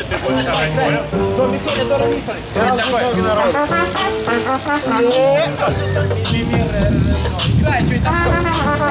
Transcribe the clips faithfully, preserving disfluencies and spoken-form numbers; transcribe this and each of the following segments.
дальше ты будешь орать, понял? Играй, что это такое?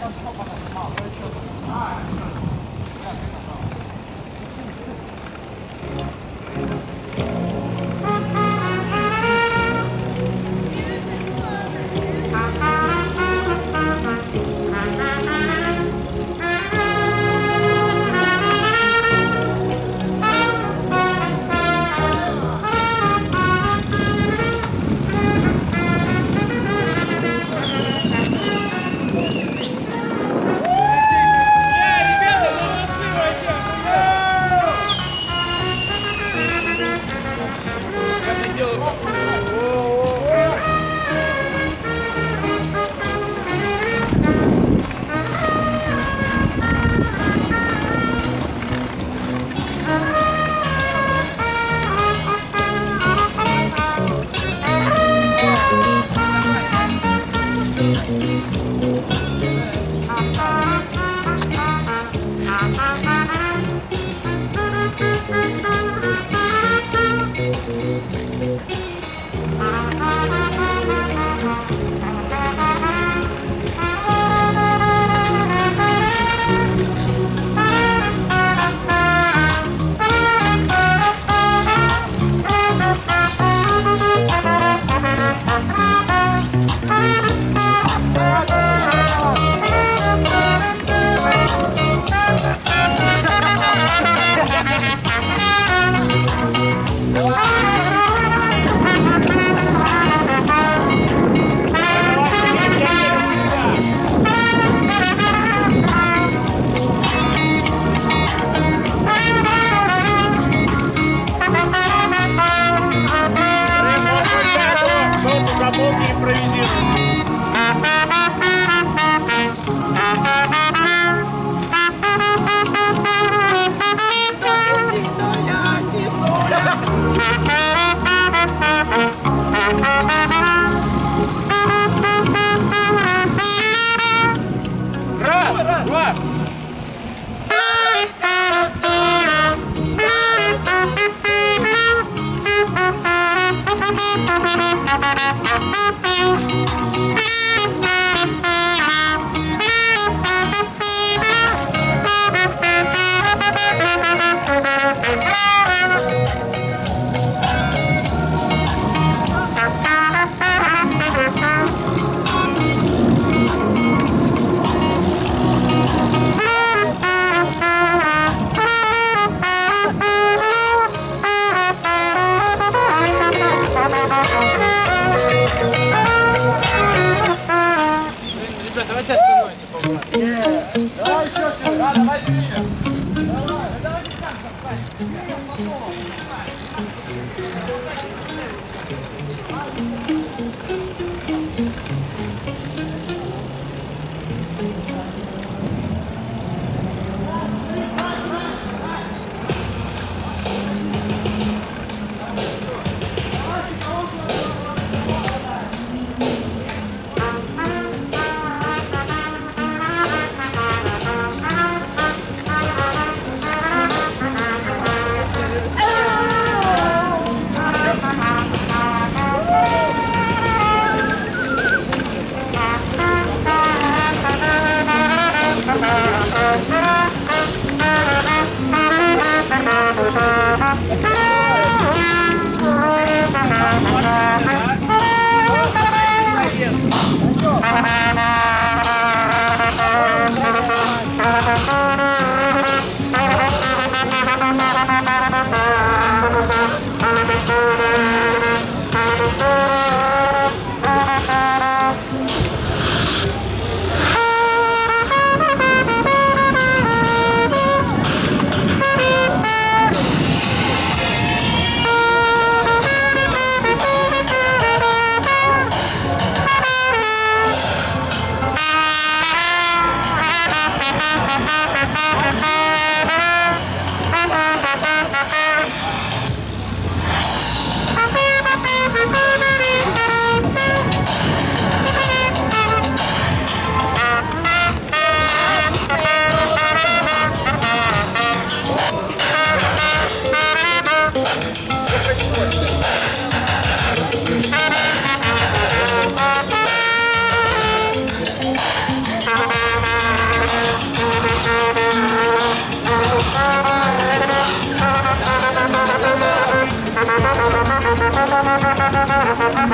Come on, come on. Ребята, давайте остановимся по yeah. Давай еще раз. Да, давай вперед. Давай, давай не так,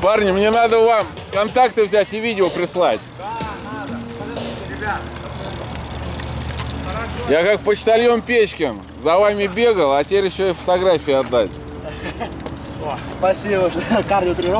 парни, мне надо вам контакты взять и видео прислать. Да, надо. Ребят. Я как почтальон Печкин за вами бегал, а теперь еще и фотографии отдать. Спасибо, Кардио три.